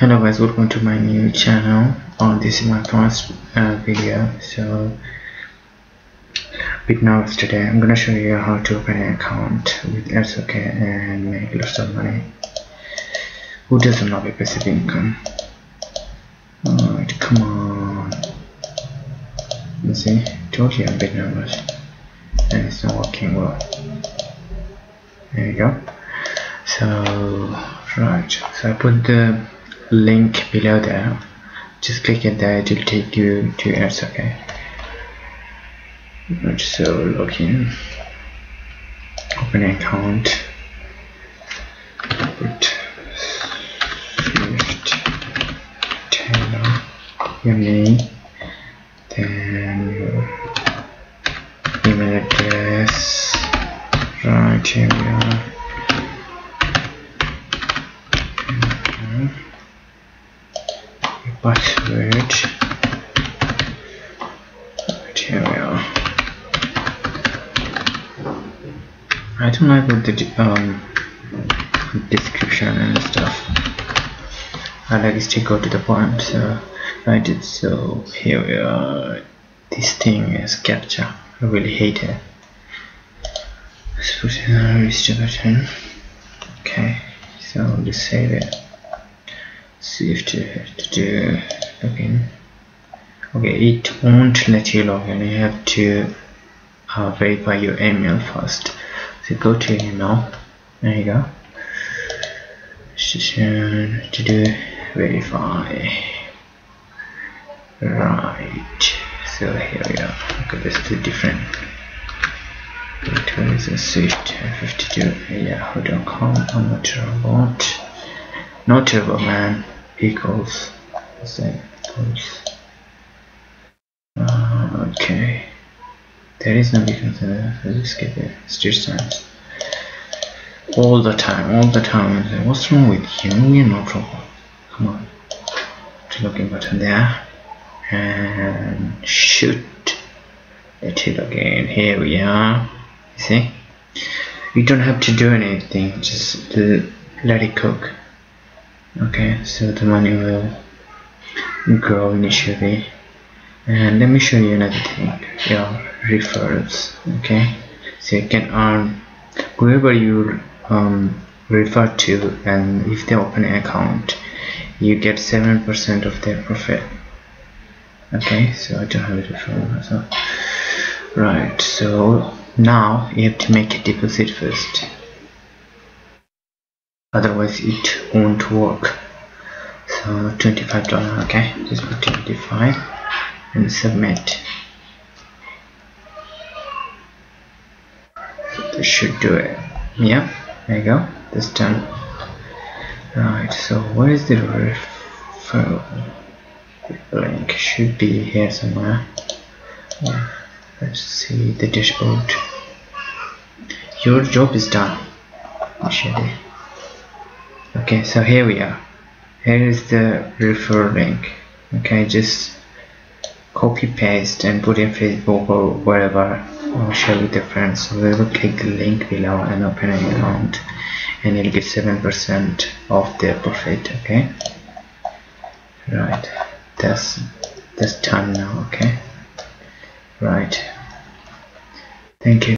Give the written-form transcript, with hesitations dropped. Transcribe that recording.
Hello guys, welcome to my new channel. This is my first video, so big news today. I'm gonna show you how to open an account with Ads Ok and make lots of money. Who doesn't love a passive income? Alright, come on. Let's see, told you I'm big numbers and it's not working well. There you go. So right, so I put the link below there, just click it there, it will take you to Ads Ok. Right, so log in, open an account, put $50, your name, then your email address. Right, here we are. Password. Right, here we are. I don't like with the description and stuff. I like it to go to the point. So I did. So here we are. This thing is captcha. I really hate it. Let's put it on the register button. Okay. So let's save it. See if to do login. Okay, it won't let you log in. You have to verify your email first. So go to email. There you go. To do verify. Right. So here we are. Okay, that's two different. It was a suite 52 yahoo.com. I'm not sure about. Notable man equals same. Okay, there is no difference there. Let's skip it. It's just times all the time. What's wrong with you? You're not wrong. Come on, to login button there and shoot it again. Here we are. You see, you don't have to do anything, just let it cook. Okay, so the money will grow initially, and let me show you another thing, your referrals. Okay, so you can earn whoever you refer to, and if they open an account you get 7% of their profit. Okay, so I don't have a referral myself. Right, so now you have to make a deposit first, otherwise it won't work. So $25, okay, just put 25 and submit. This should do it. Yeah, there you go, that's done. Right, so where is the referral link? Should be here somewhere. Yeah. Let's see the dashboard. Your job is done. Actually. Okay, so here we are. Here is the referral link. Okay, just copy paste and put in Facebook or wherever, or share with your friends. So they will click the link below and open an account, and it'll get 7% of their profit. Okay, right, that's done now. Okay, right, thank you.